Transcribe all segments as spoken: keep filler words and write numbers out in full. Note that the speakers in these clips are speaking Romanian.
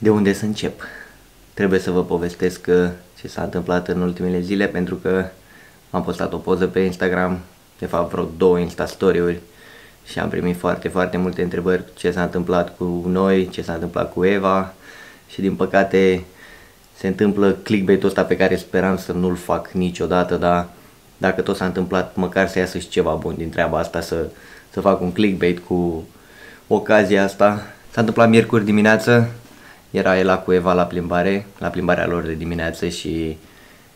De unde să încep? Trebuie să vă povestesc ce s-a întâmplat în ultimele zile, pentru că am postat o poză pe Instagram, de fapt vreo două Instastory-uri, și am primit foarte, foarte multe întrebări ce s-a întâmplat cu noi, ce s-a întâmplat cu Eva, și din păcate se întâmplă clickbait-ul ăsta pe care speram să nu-l fac niciodată, dar dacă tot s-a întâmplat, măcar să iasă și ceva bun din treaba asta, să, să fac un clickbait cu ocazia asta. S-a întâmplat miercuri dimineață, era Ella cu Eva la plimbare, la plimbarea lor de dimineață, și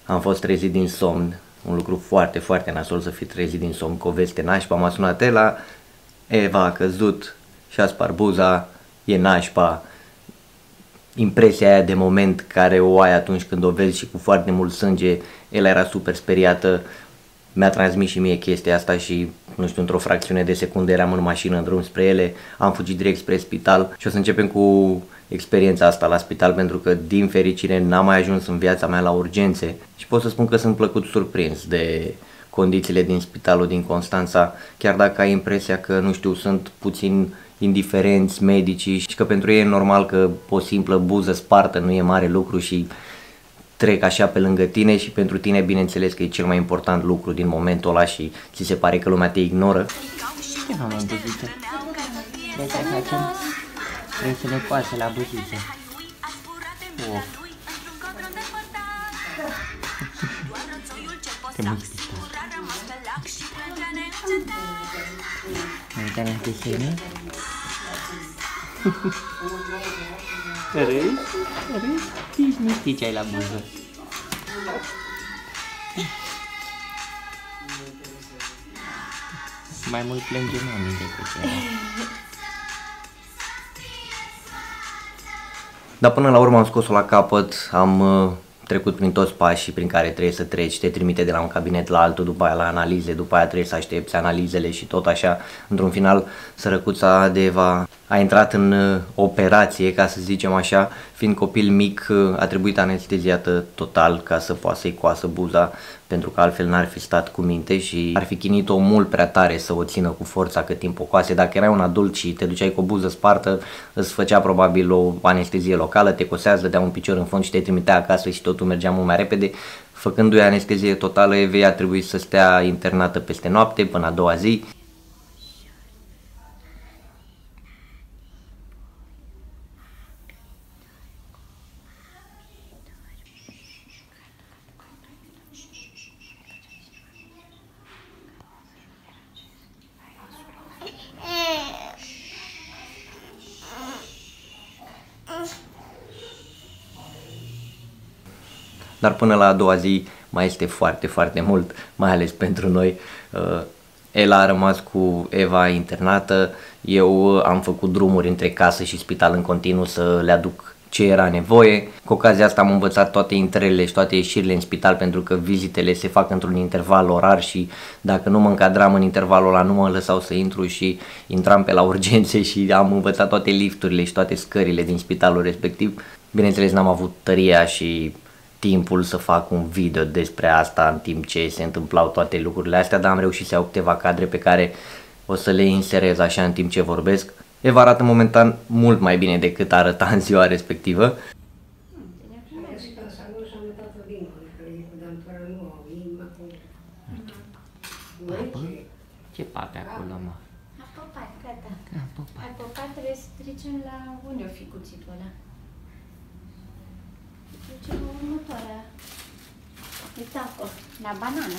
am fost trezit din somn. Un lucru foarte, foarte nasol să fii trezit din somn cu o veste nașpa. M-a sunat Ella, Eva a căzut, și-a spart buza, e nașpa. Impresia aia de moment care o ai atunci când o vezi și cu foarte mult sânge. Ella era super speriată, mi-a transmis și mie chestia asta și, nu știu, într-o fracțiune de secundă eram în mașină în drum spre ele, am fugit direct spre spital și o să începem cu experiența asta la spital, pentru că din fericire n-am mai ajuns în viața mea la urgențe și pot să spun că sunt plăcut surprins de condițiile din spitalul din Constanța, chiar dacă ai impresia că, nu știu, sunt puțin indiferenți medicii și că pentru ei e normal că o simplă buză spartă nu e mare lucru și trec așa pe lângă tine, și pentru tine bineînțeles că e cel mai important lucru din momentul ăla și ți se pare că lumea te ignoră. Ce n-am mai buzită? Vrei să facem? Vrei să le poase la buzită? Of! Te mulți pitat! Mă uitam la desene? Râi? Râi? Nici nu știi ce ai la buză. Mai mult plânge mami decât ce era. Dar până la urmă am scos-o la capăt, am trecut prin toți pașii prin care trebuie să treci, te trimite de la un cabinet la altul, după aia la analize, după aia trebuie să aștepți analizele și tot așa. Într-un final, sărăcuța de Eva a intrat în operație, ca să zicem așa, fiind copil mic, a trebuit anesteziată total ca să poată să-i coasă buza, pentru că altfel n-ar fi stat cu minte și ar fi chinit-o mult prea tare să o țină cu forța cât timp o coase. Dacă erai un adult și te duceai cu o buză spartă, îți făcea probabil o anestezie locală, te cosea, îți dădea un picior în fund și te trimitea acasă și totul mergea mult mai repede. Făcându-i anestezie totală, Evei a trebuit să stea internată peste noapte până a doua zi. Dar până la a doua zi mai este foarte, foarte mult, mai ales pentru noi. Ella a rămas cu Eva internată, eu am făcut drumuri între casă și spital în continuu să le aduc ce era nevoie. Cu ocazia asta am învățat toate intrările și toate ieșirile în spital, pentru că vizitele se fac într-un interval orar și dacă nu mă încadram în intervalul ăla nu mă lăsau să intru și intram pe la urgențe și am învățat toate lifturile și toate scările din spitalul respectiv. Bineînțeles n-am avut tăria și timpul să fac un video despre asta în timp ce se întâmplau toate lucrurile astea, dar am reușit să iau câteva cadre pe care o să le inserez așa în timp ce vorbesc. Eva arată momentan mult mai bine decât arăta în ziua respectivă. Ce pape acolo, mă? A popat, gata. A popat, trebuie să trecem la unde o fi cuțitul ăla. Ducem la următoarea. Uite acolo, la banană.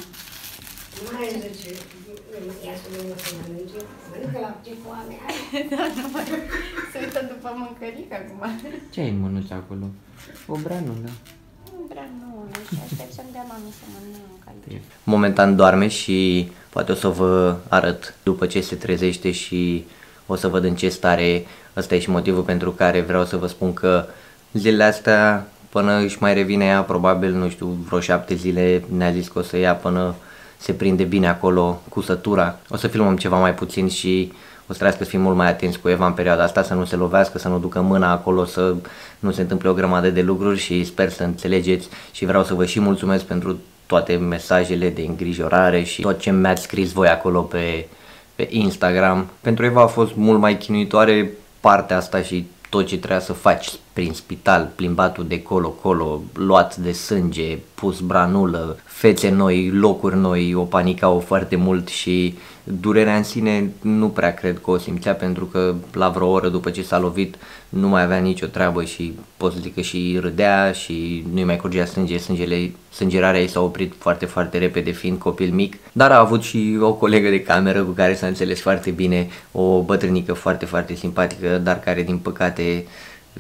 Nu mai zice, ia să nu să mănânce, mănâncă la ce foame are. Da, nu mai, se uită după mâncărică acum. Ce ai în mânuță acolo? O branulă. O branulă și aștept să-mi dea mami să mănâncă aici. Momentan doarme și poate o să vă arăt după ce se trezește și o să văd în ce stare. Ăsta e și motivul pentru care vreau să vă spun că zilele astea, până își mai revine ea, probabil, nu știu, vreo șapte zile ne-a zis că o să ia până se prinde bine acolo cu sătura. O să filmăm ceva mai puțin și o să trească să fim mult mai atenți cu Eva în perioada asta, să nu se lovească, să nu ducă mâna acolo, să nu se întâmple o grămadă de lucruri și sper să înțelegeți și vreau să vă și mulțumesc pentru toate mesajele de îngrijorare și tot ce mi-ați scris voi acolo pe, pe Instagram. Pentru Eva a fost mult mai chinuitoare partea asta și tot ce trebuia să faci. prin spital, plimbatul de colo-colo, luat de sânge, pus branulă, fețe noi, locuri noi, o panicau foarte mult și durerea în sine nu prea cred că o simțea, pentru că la vreo oră după ce s-a lovit nu mai avea nicio treabă și pot să zic că și râdea și nu-i mai curgea sânge, sângele, sângerarea ei s-a oprit foarte, foarte repede fiind copil mic, dar a avut și o colegă de cameră cu care s-a înțeles foarte bine, o bătrânică foarte, foarte simpatică, dar care din păcate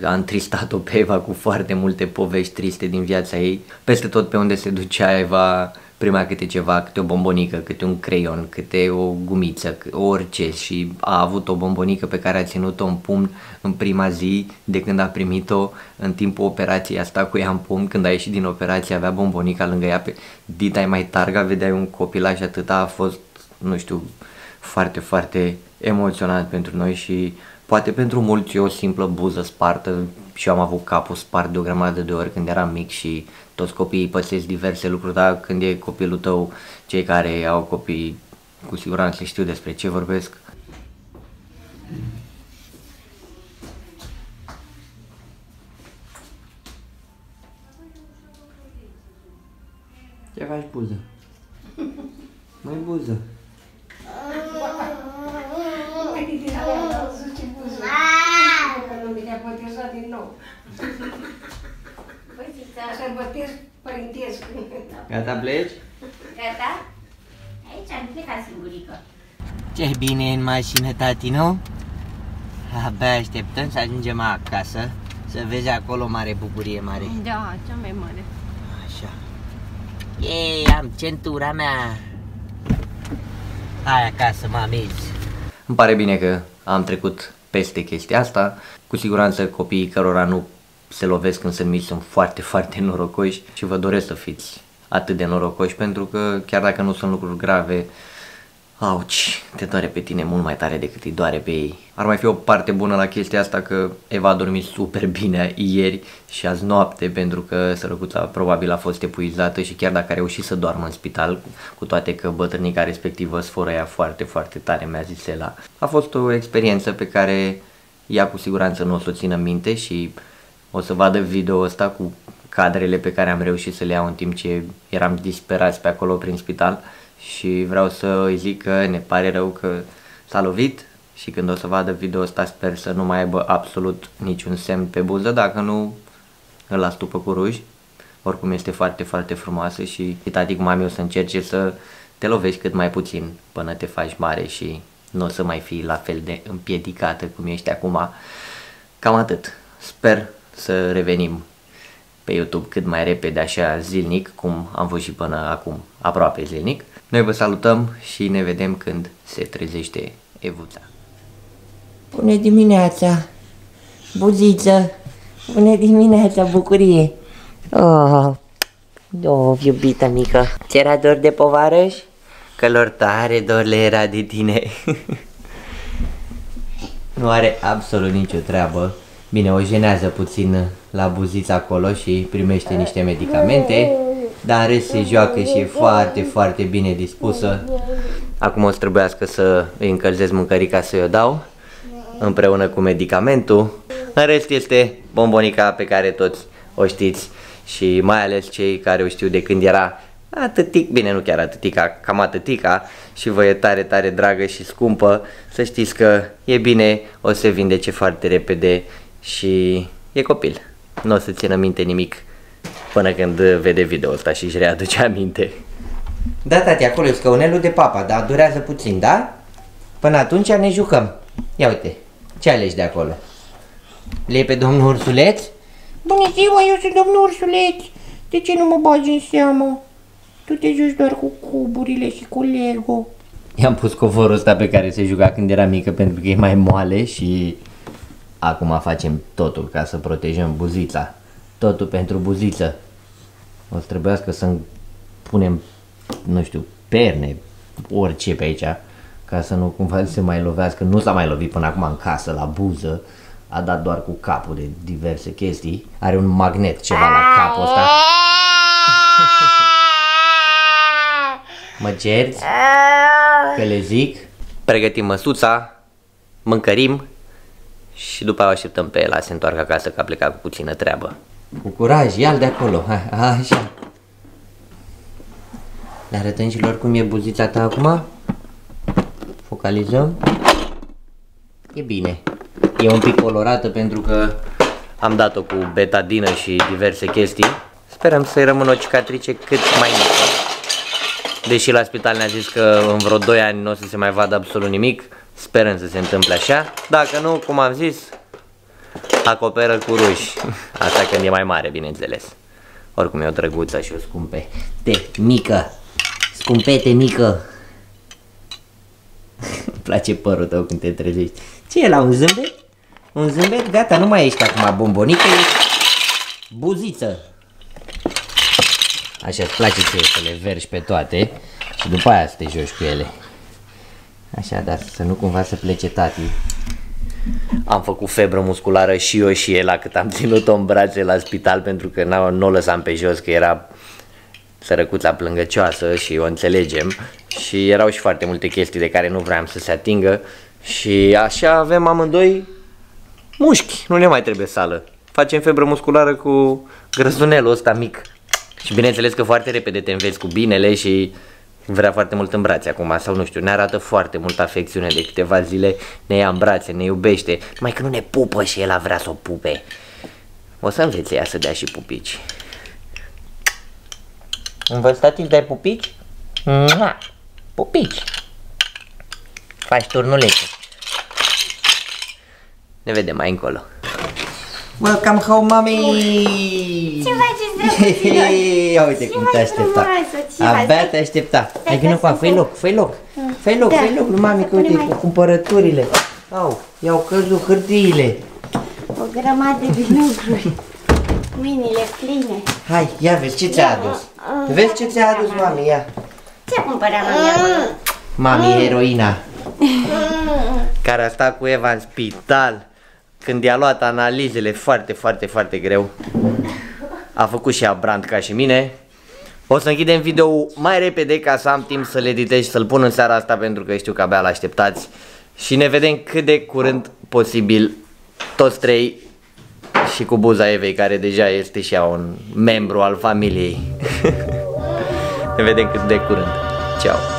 a întristat-o pe Eva cu foarte multe povești triste din viața ei. Peste tot pe unde se ducea Eva prima câte ceva, câte o bombonică, câte un creion, câte o gumiță, orice, și a avut o bombonică pe care a ținut-o în pumn în prima zi de când a primit-o. În timpul operației a stat cu ea în pumn, când a ieșit din operație avea bombonica lângă ea, pe dita-i mai targa, vedeai un copilaj, atâta a fost, nu știu, foarte, foarte emoționant pentru noi și poate pentru mulți e o simplă buză spartă și eu am avut capul spart de o grămadă de ori când eram mic și toți copiii pățesc diverse lucruri, dar când e copilul tău, cei care au copii cu siguranță știu despre ce vorbesc. Ce faci, buză? Măi, buză! Gata, pleci? Gata? Aici am plecat singurică. Ce bine e în mașină, tati, nu? Abia așteptăm să ajungem acasă, să vezi acolo mare bucurie mare. Da, cea mai mare. Așa. Ei, am centura mea. Hai acasă, mamiți. Îmi pare bine că am trecut peste chestia asta. Cu siguranță copiii cărora nu se lovesc când sunt mici sunt foarte, foarte norocoși și vă doresc să fiți atât de norocoși, pentru că chiar dacă nu sunt lucruri grave, auci, te doare pe tine mult mai tare decât îi doare pe ei. Ar mai fi o parte bună la chestia asta că Eva a dormit super bine ieri și azi noapte, pentru că sărăcuța probabil a fost epuizată și chiar dacă a reușit să doarmă în spital, cu toate că bătrânica respectivă sfărăia foarte, foarte tare, mi-a zis Ella. A fost o experiență pe care ea cu siguranță nu o să o țină minte și o să vadă video ăsta cu cadrele pe care am reușit să le iau în timp ce eram disperați pe acolo prin spital și vreau să îi zic că ne pare rău că s-a lovit și când o să vadă video ăsta sper să nu mai aibă absolut niciun semn pe buză, dacă nu îl las după cu ruj. Oricum este foarte, foarte frumoasă și tati cu mami o să încerce să te lovești cât mai puțin până te faci mare și nu o să mai fii la fel de împiedicată cum ești acum. Cam atât. Sper să revenim pe YouTube cât mai repede, așa zilnic, cum am văzut și până acum, aproape zilnic. Noi vă salutăm și ne vedem când se trezește Evuța. Bună dimineața, buziță! Bună dimineața, bucurie! Oh, oh iubita mică! Ți era dor de povarăș? Că lor tare dor le era de tine! Nu are absolut nicio treabă. Bine, o jenează puțin la buzița acolo și primește niște medicamente, dar în rest se joacă și e foarte, foarte bine dispusă. Acum o să trebuiască să îi încălzesc mâncărica să-i o dau, împreună cu medicamentul. În rest este bombonica pe care toți o știți și mai ales cei care o știu de când era atâtic, bine, nu chiar atâtica, cam atâtica, și vă e tare, tare dragă și scumpă. Să știți că e bine, o să se vindece foarte repede. Și e copil, nu o să țină minte nimic până când vede video-ul ăsta și își readuce aminte. Da, tati, acolo e scaunelul de papa, dar durează puțin, da? Până atunci ne jucăm. Ia uite, ce alegi de acolo? Le iei pe domnul ursuleț? Bună ziua, eu sunt domnul ursuleț, de ce nu mă bagi în seamă? Tu te joci doar cu cuburile și cu Lego. I-am pus covorul ăsta pe care se juca când era mică pentru că e mai moale și... Acum facem totul ca să protejăm buzița. Totul pentru buziță. O să trebuiască să punem, nu știu, perne, orice pe aici, ca să nu cumva se mai lovească. Nu s-a mai lovit până acum în casă, la buză. A dat doar cu capul de diverse chestii. Are un magnet ceva la capul ăsta. Mă cerți? Că le zic? Pregătim măsuța, mâncărim și după aia așteptăm pe Ella să se întoarcă acasă, că a plecat cu puțină treabă. Cu curaj, ia-l de acolo, hai, așa. Le arătăm și lor cum e buzița ta acum. Focalizăm. E bine. E un pic colorată pentru că am dat-o cu betadină și diverse chestii. Sperăm să-i rămână o cicatrice cât mai mică. Deși la spital ne-a zis că în vreo doi ani nu o să se mai vadă absolut nimic. Sperăm să se întâmple așa. Dacă nu, cum am zis, acoperă cu ruși. Asta când e mai mare, bineînțeles. Oricum e o drăguță și o scumpe. Te mică. Scumpete mică. Îmi place părul tău când te trezești. Ce e la un zâmbet? Un zâmbet? Gata, nu mai ești acum bombonică, ești buziță. Așa, îți place ție să le vergi pe toate și după aia să te joci cu ele. Așa, dar să nu cumva să plece tati. Am făcut febră musculară și eu și Ella cât am ținut-o în brațe la spital, pentru că nu o lăsam pe jos, că era sărăcuța plângăcioasă și o înțelegem. Și erau și foarte multe chestii de care nu vreau să se atingă. Și așa avem amândoi mușchi, nu ne mai trebuie sală. Facem febră musculară cu grăsunelul ăsta mic. Și bineînțeles că foarte repede te înveți cu binele și vrea foarte mult în brațe acum, sau nu știu, ne arată foarte multă afecțiune de câteva zile, ne ia în brațe, ne iubește, numai că nu ne pupă și Ella vrea să o pupe. O să înveți ea să dea și pupici. Învăț tati, îți dai pupici? Mua! Pupici! Faci turnulețe. Ne vedem mai încolo. Welcome home, mami! Ce faceți, drăguților? Ia uite cum te aștepta. Abia te aștepta. Hai vină cu a, fă-i loc, fă-i loc. Fă-i loc, fă-i loc, mami, că uite cu cumpărăturile. Au, i-au căzut hârtiile. O grămadă de lucruri. Mâinile pline. Hai, ia vezi ce ți-a adus. Vezi ce ți-a adus, mami, ia. Ce-a cumpărat, mami? Mami, eroina. Care a stat cu Eva în spital. Când i-a luat analizele foarte, foarte, foarte greu. A făcut și ea brand ca și mine. O să închidem video-ul mai repede ca să am timp să-l editez și să-l pun în seara asta, pentru că știu că abia l-așteptați. Și ne vedem cât de curând posibil toți trei și cu buza Evei, care deja este și ea un membru al familiei. Ne vedem cât de curând. Ceau!